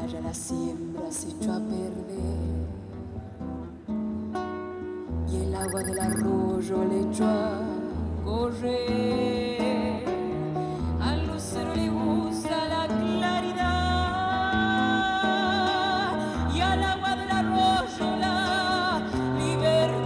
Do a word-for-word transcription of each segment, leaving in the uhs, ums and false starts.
playa la siembra se echó a perder y el agua del arroyo le echó a correr. Al lucero le gusta la claridad y al agua del arroyo la libertad.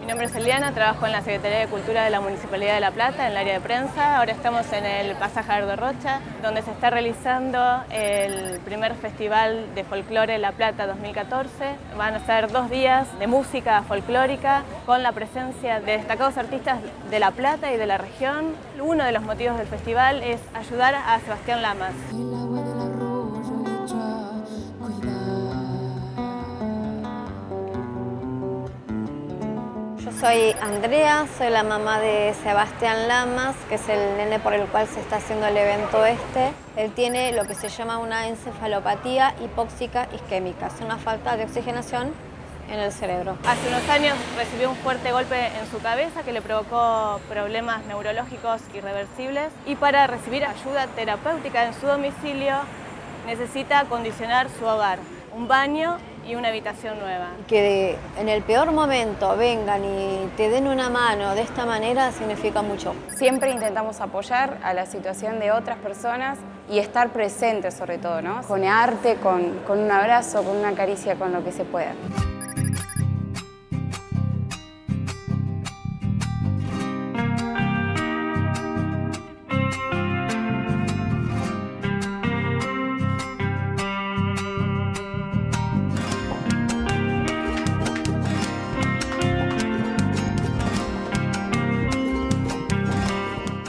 Mi nombre es Eliana, trabajo en la Secretaría de Cultura de la Municipalidad de La Plata, en el área de prensa. Ahora estamos en el Pasaje Ardo Rocha, donde se está realizando el primer Festival de Folclore La Plata dos mil catorce. Van a ser dos días de música folclórica con la presencia de destacados artistas de La Plata y de la región. Uno de los motivos del festival es ayudar a Sebastián Lamas. Soy Andrea, soy la mamá de Sebastián Lamas, que es el nene por el cual se está haciendo el evento este. Él tiene lo que se llama una encefalopatía hipóxica isquémica, es una falta de oxigenación en el cerebro. Hace unos años recibió un fuerte golpe en su cabeza que le provocó problemas neurológicos irreversibles, y para recibir ayuda terapéutica en su domicilio necesita acondicionar su hogar, un baño y una habitación nueva. Que en el peor momento vengan y te den una mano de esta manera significa mucho. Siempre intentamos apoyar a la situación de otras personas y estar presentes sobre todo, ¿no? Con arte, con, con un abrazo, con una caricia, con lo que se pueda.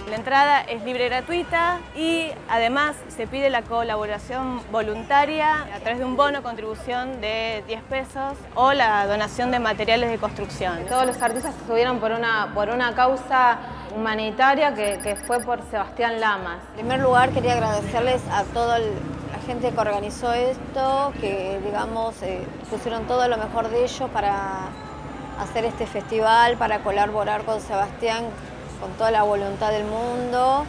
La entrada es libre y gratuita, y además se pide la colaboración voluntaria a través de un bono contribución de diez pesos o la donación de materiales de construcción. Todos los artistas estuvieron por una, por una causa humanitaria que, que fue por Sebastián Lamas. En primer lugar quería agradecerles a toda la gente que organizó esto, que digamos eh, pusieron todo lo mejor de ellos para hacer este festival, para colaborar con Sebastián, con toda la voluntad del mundo,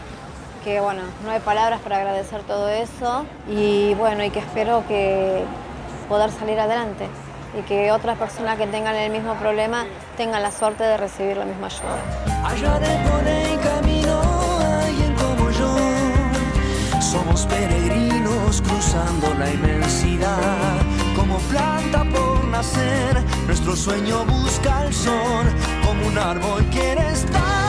que bueno, no hay palabras para agradecer todo eso, y bueno, y que espero que poder salir adelante y que otras personas que tengan el mismo problema tengan la suerte de recibir la misma ayuda. Allá de por el camino, alguien como yo, somos peregrinos cruzando la inmensidad, como planta por nacer, nuestro sueño busca el sol, como un árbol quiere estar.